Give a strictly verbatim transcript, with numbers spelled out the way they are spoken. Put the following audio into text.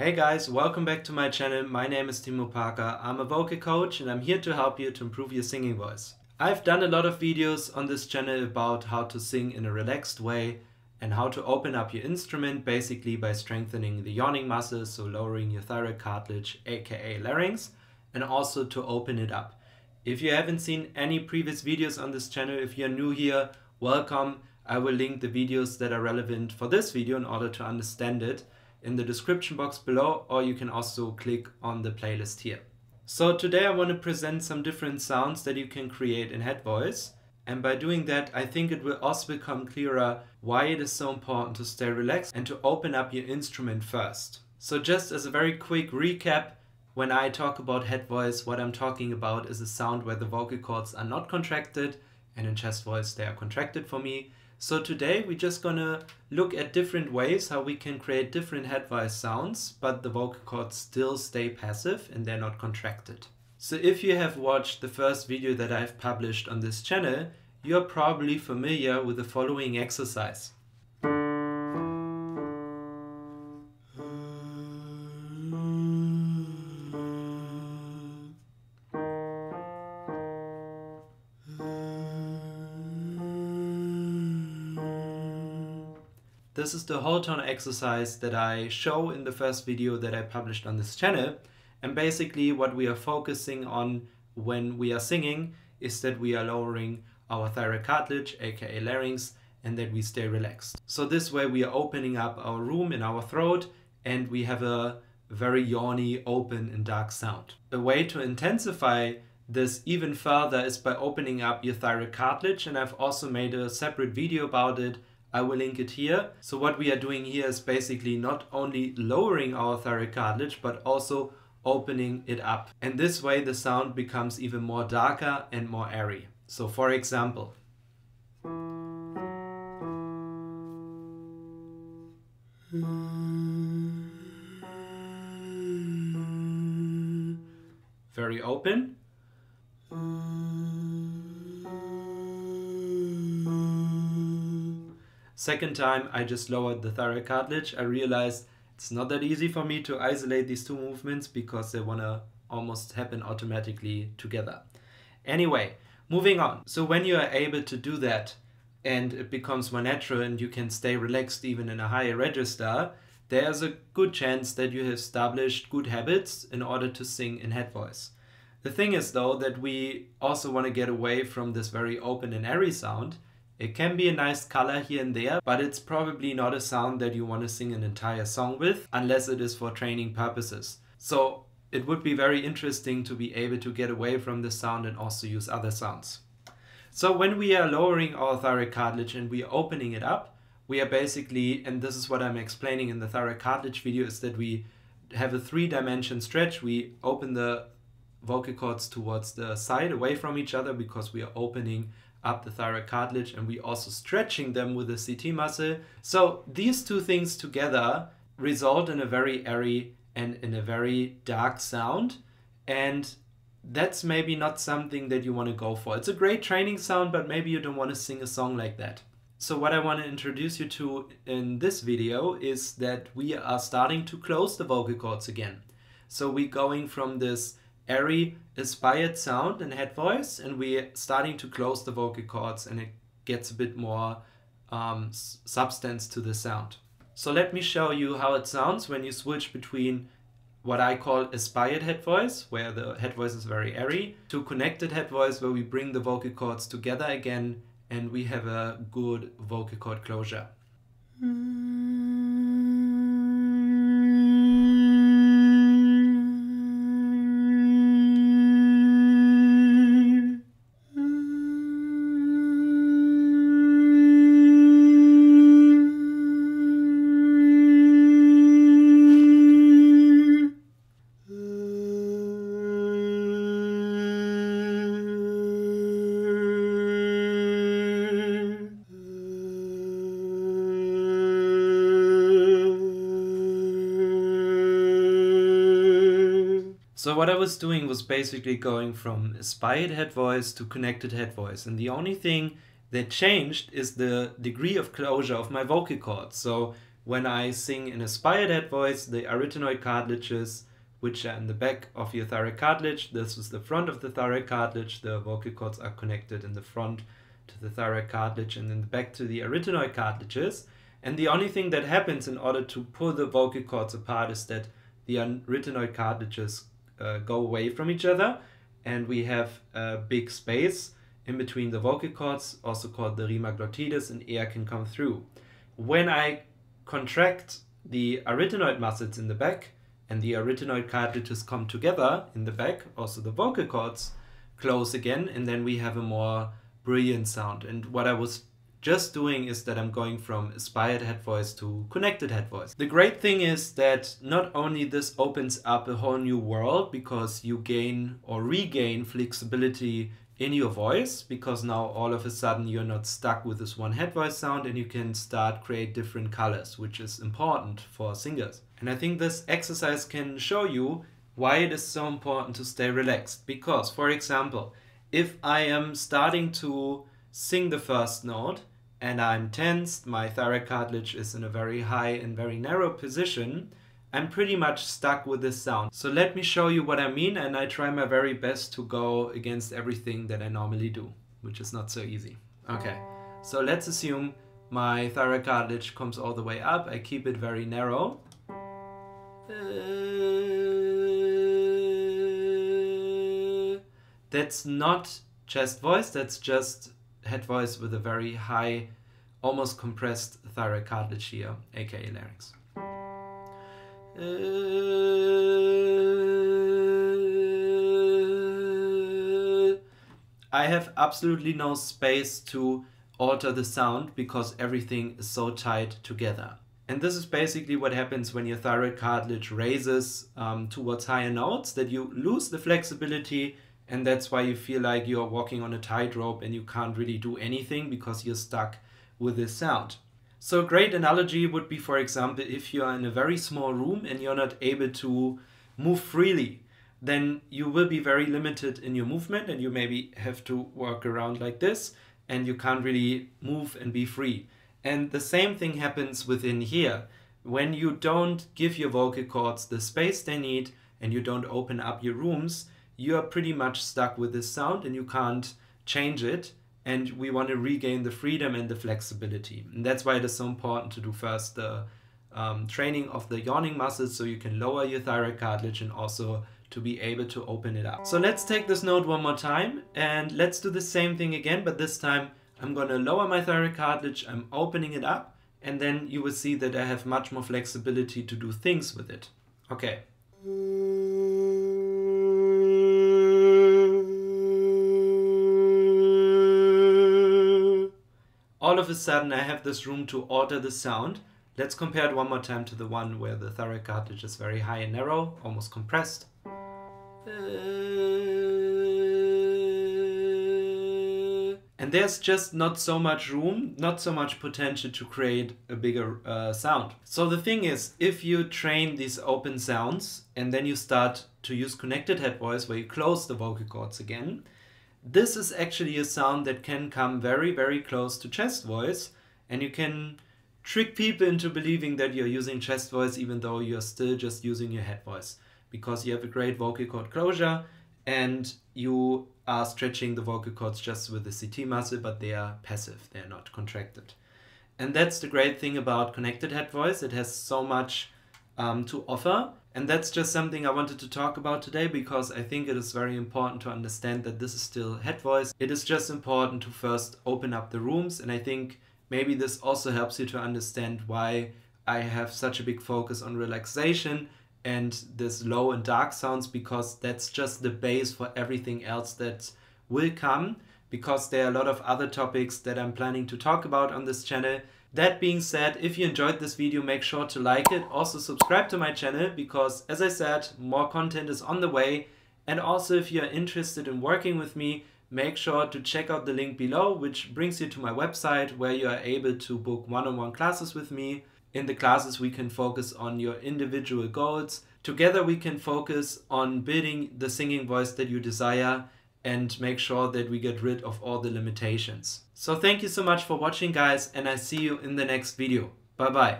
Hey guys, welcome back to my channel. My name is Timo Parker. I'm a vocal coach and I'm here to help you to improve your singing voice. I've done a lot of videos on this channel about how to sing in a relaxed way and how to open up your instrument basically by strengthening the yawning muscles, so lowering your thyroid cartilage, aka larynx, and also to open it up. If you haven't seen any previous videos on this channel, if you're new here, welcome. I will link the videos that are relevant for this video in order to understand it in the description box below, or you can also click on the playlist here. So today I want to present some different sounds that you can create in head voice, and by doing that I think it will also become clearer why it is so important to stay relaxed and to open up your instrument first. So just as a very quick recap, when I talk about head voice, what I'm talking about is a sound where the vocal cords are not contracted, and in chest voice they are contracted for me. So today we're just gonna look at different ways how we can create different head voice sounds, but the vocal cords still stay passive and they're not contracted. So if you have watched the first video that I've published on this channel, you're probably familiar with the following exercise. This is the whole tone exercise that I show in the first video that I published on this channel, and basically what we are focusing on when we are singing is that we are lowering our thyroid cartilage, aka larynx, and that we stay relaxed. So this way we are opening up our room in our throat and we have a very yawny, open and dark sound. A way to intensify this even further is by opening up your thyroid cartilage, and I've also made a separate video about it. I will link it here. So what we are doing here is basically not only lowering our thyroid cartilage, but also opening it up. And this way the sound becomes even more darker and more airy. So for example. Very open. Second time I just lowered the thyroid cartilage. I realized it's not that easy for me to isolate these two movements because they wanna almost happen automatically together. Anyway, moving on. So when you are able to do that and it becomes more natural and you can stay relaxed even in a higher register, there's a good chance that you have established good habits in order to sing in head voice. The thing is though that we also wanna get away from this very open and airy sound. It can be a nice color here and there, but it's probably not a sound that you want to sing an entire song with, unless it is for training purposes. So it would be very interesting to be able to get away from the sound and also use other sounds. So when we are lowering our thyroid cartilage and we are opening it up, we are basically, and this is what I'm explaining in the thyroid cartilage video, is that we have a three-dimension stretch. We open the vocal cords towards the side, away from each other, because we are opening up the thyroid cartilage, and we also stretching them with the C T muscle. So these two things together result in a very airy and in a very dark sound, and that's maybe not something that you want to go for. It's a great training sound, but maybe you don't want to sing a song like that. So what I want to introduce you to in this video is that we are starting to close the vocal cords again. So we're going from this airy aspired sound in head voice, and we're starting to close the vocal cords, and it gets a bit more um, substance to the sound. So let me show you how it sounds when you switch between what I call aspired head voice, where the head voice is very airy, to connected head voice, where we bring the vocal cords together again and we have a good vocal cord closure. So what I was doing was basically going from aspired head voice to connected head voice, and the only thing that changed is the degree of closure of my vocal cords. So when I sing in a spiral head voice, the arytenoid cartilages, which are in the back of your thyroid cartilage, this is the front of the thyroid cartilage, the vocal cords are connected in the front to the thyroid cartilage and then back to the arytenoid cartilages. And the only thing that happens in order to pull the vocal cords apart is that the arytenoid cartilages uh, go away from each other, and we have a big space in between the vocal cords, also called the rima glottidis, and air can come through. When I contract the arytenoid muscles in the back, and the arytenoid cartilages come together in the back, also the vocal cords close again, and then we have a more brilliant sound. And what I was just doing is that I'm going from aspired head voice to connected head voice. The great thing is that not only this opens up a whole new world, because you gain or regain flexibility in your voice, because now all of a sudden you're not stuck with this one head voice sound and you can start create different colors, which is important for singers. And I think this exercise can show you why it is so important to stay relaxed. Because, for example, if I am starting to sing the first note and I'm tensed, my thyroid cartilage is in a very high and very narrow position, I'm pretty much stuck with this sound. So let me show you what I mean, and I try my very best to go against everything that I normally do, which is not so easy. Okay, so let's assume my thyroid cartilage comes all the way up. I keep it very narrow. That's not chest voice, that's just head voice with a very high, almost compressed thyroid cartilage here, aka larynx. I have absolutely no space to alter the sound because everything is so tied together. And this is basically what happens when your thyroid cartilage raises um, towards higher notes, that you lose the flexibility, and that's why you feel like you're walking on a tightrope and you can't really do anything because you're stuck with this sound. So a great analogy would be, for example, if you are in a very small room and you're not able to move freely, then you will be very limited in your movement and you maybe have to walk around like this and you can't really move and be free. And the same thing happens within here. When you don't give your vocal cords the space they need and you don't open up your rooms, you are pretty much stuck with this sound and you can't change it. And we want to regain the freedom and the flexibility. And that's why it is so important to do first the um, training of the yawning muscles so you can lower your thyroid cartilage and also to be able to open it up. So let's take this note one more time and let's do the same thing again, but this time I'm going to lower my thyroid cartilage, I'm opening it up, and then you will see that I have much more flexibility to do things with it. Okay. All of a sudden I have this room to alter the sound. Let's compare it one more time to the one where the thyroid cartilage is very high and narrow, almost compressed. And there's just not so much room, not so much potential to create a bigger uh, sound. So the thing is, if you train these open sounds and then you start to use connected head voice where you close the vocal cords again, this is actually a sound that can come very, very close to chest voice, and you can trick people into believing that you're using chest voice even though you're still just using your head voice, because you have a great vocal cord closure and you are stretching the vocal cords just with the C T muscle, but they are passive, they're not contracted. And that's the great thing about connected head voice, it has so much um, to offer. And that's just something I wanted to talk about today, because I think it is very important to understand that this is still head voice. It is just important to first open up the rooms, and I think maybe this also helps you to understand why I have such a big focus on relaxation and this low and dark sounds, because that's just the base for everything else that will come, because there are a lot of other topics that I'm planning to talk about on this channel. That being said, if you enjoyed this video, make sure to like it. Also subscribe to my channel because, as I said, more content is on the way. And also if you're interested in working with me, make sure to check out the link below, which brings you to my website where you are able to book one-on-one classes with me. In the classes we can focus on your individual goals. Together we can focus on building the singing voice that you desire and make sure that we get rid of all the limitations. So thank you so much for watching, guys, and I see you in the next video. Bye bye.